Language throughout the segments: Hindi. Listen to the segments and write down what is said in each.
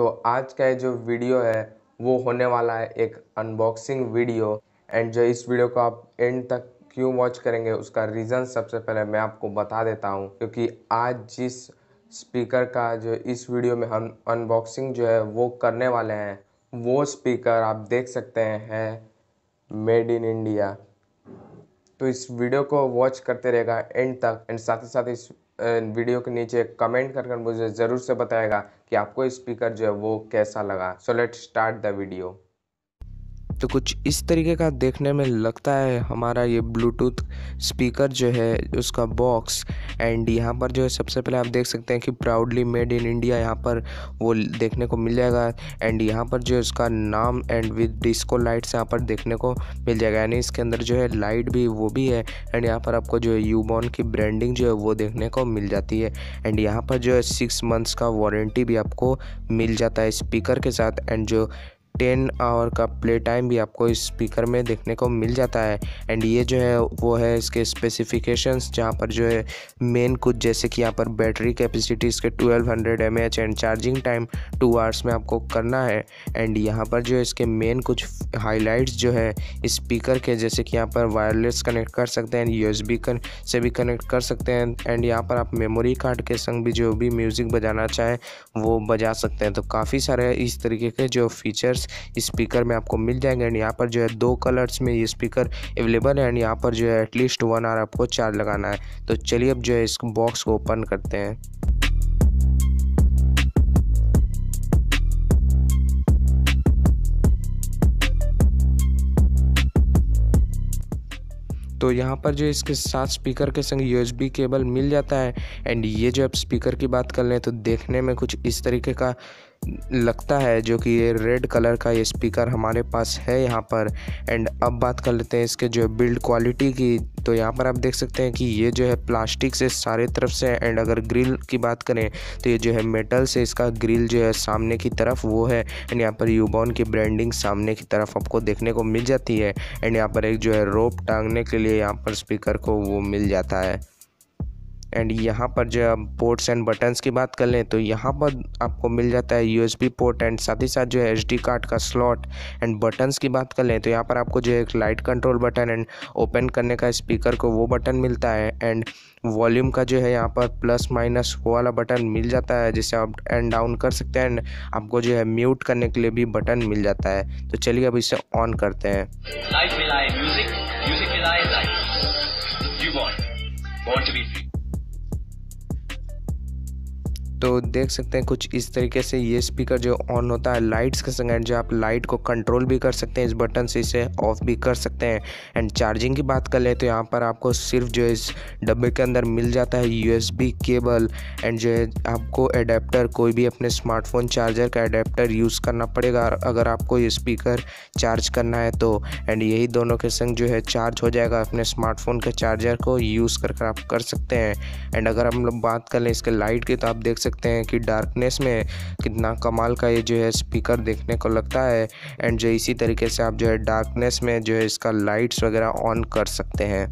तो आज का जो वीडियो है वो होने वाला है एक अनबॉक्सिंग वीडियो। एंड जो इस वीडियो को आप एंड तक क्यों वॉच करेंगे उसका रीज़न सबसे पहले मैं आपको बता देता हूं, क्योंकि आज जिस स्पीकर का जो इस वीडियो में हम अनबॉक्सिंग जो है वो करने वाले हैं वो स्पीकर आप देख सकते हैं मेड इन इंडिया। तो इस वीडियो को वॉच करते रहेगा एंड तक। एंड साथ ही साथ इस वीडियो के नीचे कमेंट कर मुझे ज़रूर से बताएगा कि आपको स्पीकर जो है वो कैसा लगा। So let start the video. तो कुछ इस तरीके का देखने में लगता है हमारा ये ब्लूटूथ स्पीकर जो है उसका बॉक्स। एंड यहाँ पर जो है सबसे पहले आप देख सकते हैं कि प्राउडली मेड इन इंडिया यहाँ पर वो देखने को मिल जाएगा। एंड यहाँ पर जो है उसका नाम एंड विद डिस्को लाइट्स यहाँ पर देखने को मिल जाएगा, यानी इसके अंदर जो है लाइट भी वो भी है। एंड यहाँ पर आपको जो है यूबॉन की ब्रांडिंग जो है वो देखने को मिल जाती है। एंड यहाँ पर जो है 6 मंथ्स का वारंटी भी आपको मिल जाता है स्पीकर के साथ। एंड जो 10 आवर का प्ले टाइम भी आपको इस स्पीकर में देखने को मिल जाता है। एंड ये जो है वो है इसके स्पेसिफिकेशंस, जहाँ पर जो है मेन कुछ जैसे कि यहाँ पर बैटरी कैपेसिटी इसके 1200 mAh and charging time 2 hours में आपको करना है। एंड यहाँ पर जो है इसके मेन कुछ हाईलाइट्स जो है स्पीकर के, जैसे कि यहाँ पर वायरलेस कनेक्ट कर सकते हैं, USB से भी कनेक्ट कर सकते हैं। एंड यहाँ पर आप मेमोरी कार्ड के संग भी जो भी म्यूज़िक बजाना चाहें वो बजा सकते हैं। तो काफ़ी सारे इस तरीके के जो फीचर्स स्पीकर में आपको मिल जाएंगे। एंड यहाँ पर जो है 2 कलर्स में ये स्पीकर अवेलेबल है। एंड यहाँ पर जो है एटलीस्ट 1 आवर आपको चार्ज लगाना है। तो चलिए अब जो है इस बॉक्स को ओपन करते हैं। तो यहाँ पर जो इसके साथ स्पीकर के संग USB केबल मिल जाता है। एंड ये जो आप स्पीकर की बात कर लें तो देखने में कुछ इस तरीके का लगता है, जो कि ये रेड कलर का ये स्पीकर हमारे पास है यहाँ पर। एंड अब बात कर लेते हैं इसके जो बिल्ड क्वालिटी की। तो यहाँ पर आप देख सकते हैं कि ये जो है प्लास्टिक से सारे तरफ से। एंड अगर ग्रिल की बात करें तो ये जो है मेटल से इसका ग्रिल जो है सामने की तरफ वो है। एंड यहाँ पर यूबॉन की ब्रांडिंग सामने की तरफ आपको देखने को मिल जाती है। एंड यहाँ पर एक जो है रोप टांगने के लिए यहाँ पर स्पीकर को वो मिल जाता है। एंड यहाँ पर जो आप पोर्ट्स एंड बटन्स की बात कर लें तो यहाँ पर आपको मिल जाता है USB पोर्ट। एंड साथ ही साथ जो है SD कार्ड का स्लॉट। एंड बटन्स की बात कर लें तो यहाँ पर आपको जो है एक light control button and open करने का स्पीकर को वो बटन मिलता है। एंड वॉल्यूम का जो है यहाँ पर प्लस माइनस वो वाला बटन मिल जाता है, जिसे आप एंड डाउन कर सकते हैं। एंड आपको जो है म्यूट करने के लिए भी बटन मिल जाता है। तो चलिए अब इसे ऑन करते हैं। तो देख सकते हैं कुछ इस तरीके से ये स्पीकर जो ऑन होता है लाइट्स के संग। एंड जो आप लाइट को कंट्रोल भी कर सकते हैं इस बटन से, इसे ऑफ भी कर सकते हैं। एंड चार्जिंग की बात कर लें तो यहाँ पर आपको सिर्फ जो है इस डब्बे के अंदर मिल जाता है USB केबल। एंड जो है आपको अडेप्टर, कोई भी अपने स्मार्टफोन चार्जर का अडेप्टर यूज़ करना पड़ेगा अगर आपको ये स्पीकर चार्ज करना है तो। एंड यही दोनों के संग जो है चार्ज हो जाएगा, अपने स्मार्टफोन के चार्जर को यूज़ कर आप कर सकते हैं। एंड अगर हम लोग बात कर लें इसके लाइट की तो आप देख सकते हैं कि डार्कनेस में कितना कमाल का ये जो है स्पीकर देखने को लगता है। एंड जो इसी तरीके से आप जो है डार्कनेस में जो है इसका लाइट्स वगैरह ऑन कर सकते हैं।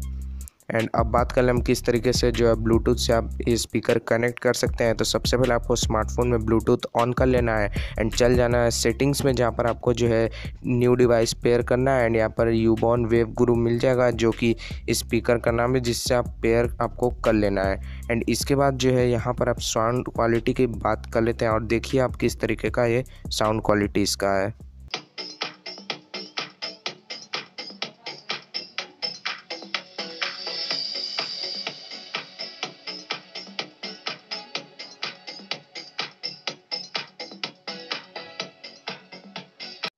एंड अब बात कर लें हम किस तरीके से जो है ब्लूटूथ से आप ये स्पीकर कनेक्ट कर सकते हैं। तो सबसे पहले आपको स्मार्टफोन में ब्लूटूथ ऑन कर लेना है एंड चल जाना है सेटिंग्स में, जहाँ पर आपको जो है न्यू डिवाइस पेयर करना है। एंड यहाँ पर यूबॉन वेव गुरु मिल जाएगा, जो कि स्पीकर का नाम है जिससे आप पेयर आपको कर लेना है। एंड इसके बाद जो है यहाँ पर आप साउंड क्वालिटी की बात कर लेते हैं और देखिए आप किस तरीके का ये साउंड क्वालिटी इसका है।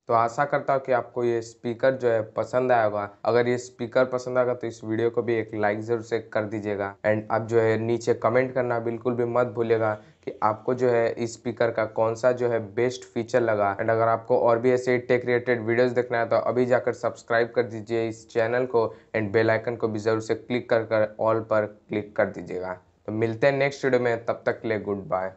तो आशा करता हूँ कि आपको ये स्पीकर जो है पसंद आया होगा। अगर ये स्पीकर पसंद आएगा तो इस वीडियो को भी एक लाइक ज़रूर से कर दीजिएगा। एंड आप जो है नीचे कमेंट करना बिल्कुल भी मत भूलिएगा कि आपको जो है इस स्पीकर का कौन सा जो है बेस्ट फीचर लगा। एंड अगर आपको और भी ऐसे टेक रिलेटेड वीडियोस देखना है तो अभी जाकर सब्सक्राइब कर दीजिए इस चैनल को एंड बेल आइकन को भी ज़रूर से क्लिक कर ऑल पर क्लिक कर दीजिएगा। तो मिलते हैं नेक्स्ट वीडियो में, तब तक के लिए गुड बाय।